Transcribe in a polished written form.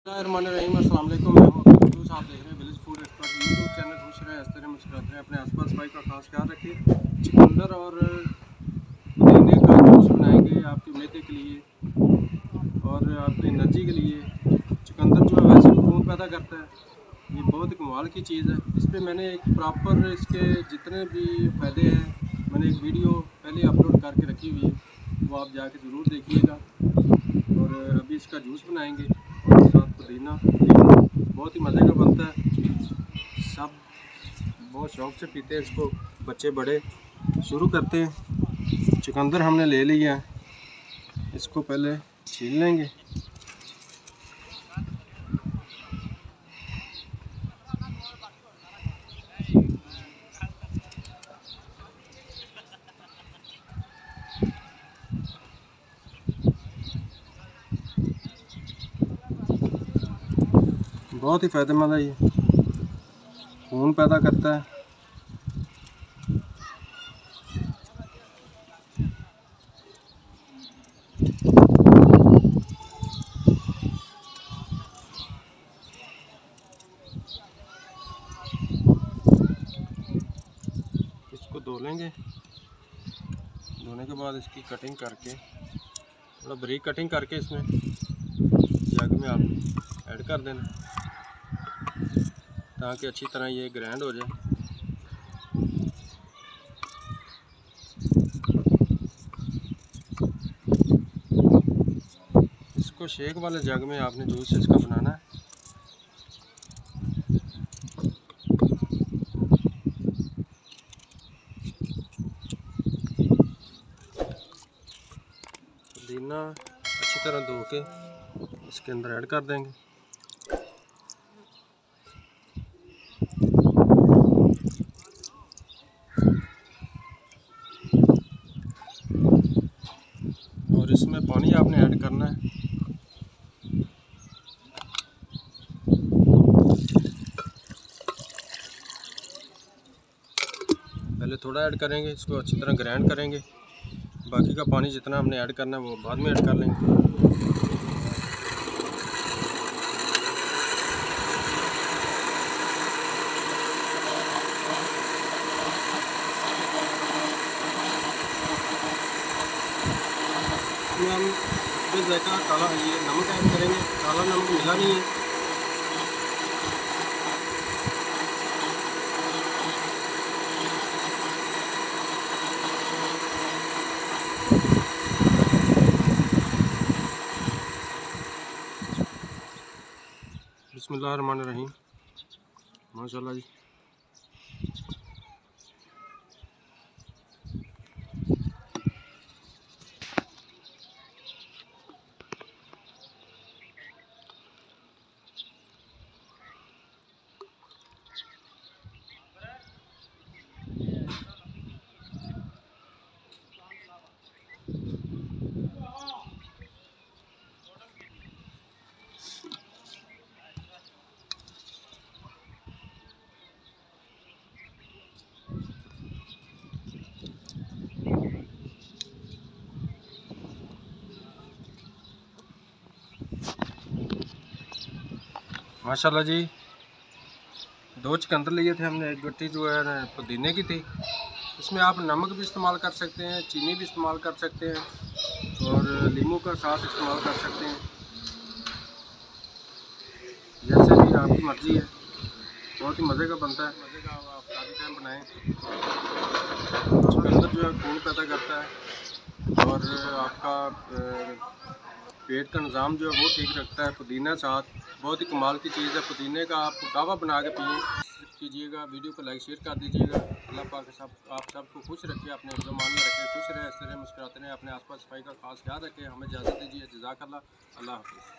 अस्सलाम वालेकुम, मैं मोहम्मद, आप देख रहे हैं village food expert YouTube channel. खुश रहे, हंसते रहे, मुस्कुराते रहे। अपने आसपास भाई का खास ख्याल रखें। चुकंदर और पुदीने का जूस बनाएंगे आपकी मेदे के लिए और आपकी एनर्जी के लिए। चुकंदर जो है वैसे खून पैदा करता है, ये बहुत ही कमाल की चीज़ है। इस पर मैंने एक प्रॉपर इसके जितने भी फ़ायदे हैं, मैंने एक वीडियो पहले अपलोड करके रखी हुई है, वो आप जाके ज़रूर देखिएगा। और अभी इसका जूस बनाएंगे और साथ पुदीना, बहुत ही मज़े का बनता है। सब बहुत शौक़ से पीते हैं इसको, बच्चे बड़े। शुरू करते हैं। चुकंदर हमने ले लिया है, इसको पहले छील लेंगे। बहुत ही फ़ायदेमंद है, ये खून पैदा करता है। इसको धो लेंगे, धोने के बाद इसकी कटिंग करके, थोड़ा बारीक कटिंग करके इसमें जग में आप ऐड कर देना, ताकि अच्छी तरह ये ग्राइंड हो जाए। इसको शेक वाले जग में आपने जूस इसका बनाना है। पुदीना अच्छी तरह धो के इसके अंदर ऐड कर देंगे। इसमें पानी आपने ऐड करना है। पहले थोड़ा ऐड करेंगे, इसको अच्छी तरह ग्राइंड करेंगे। बाकी का पानी जितना हमने ऐड करना है वो बाद में ऐड कर लेंगे। हम जो जायका काला है, ये नमक ऐड करेंगे। काला नमक मिला नहीं है। बिस्मिल्लाह रहमान रहीम। माशाल्लाह जी, माशाल्लाह जी। 2 चुकंदर लिए थे हमने, एक गट्टी जो है पुदीने की थी। इसमें आप नमक भी इस्तेमाल कर सकते हैं, चीनी भी इस्तेमाल कर सकते हैं और नींबू का साथ इस्तेमाल कर सकते हैं, जैसे भी आपकी मर्ज़ी है। बहुत ही मज़े का बनता है। मज़े का आप काफ़ी टाइम बनाएँ। चुकंदर जो है खून पैदा करता है और आपका पेट का निज़ाम जो है वो ठीक रखता है। पुदीना साथ बहुत ही कमाल की चीज़ है। पुदीने का आप कावा बना के पिए कीजिएगा। वीडियो को लाइक शेयर कर दीजिएगा। अल्लाह पाक सब आप सबको खुश रखे, अपने ज़मान में रखे, खुश रहे, हंसते रहे, मुस्कुराते रहे। अपने आसपास सफाई का खास ख्याल रखें। हमें इजाज़त दीजिए। जज़ाकल्लाह। अल्लाह हाफ़िज़।